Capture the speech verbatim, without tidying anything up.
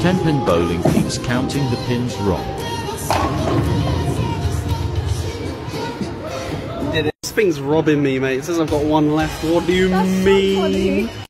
Tenpin bowling keeps counting the pins wrong. Did it. This thing's robbing me, mate. It says I've got one left. What do you That's mean? So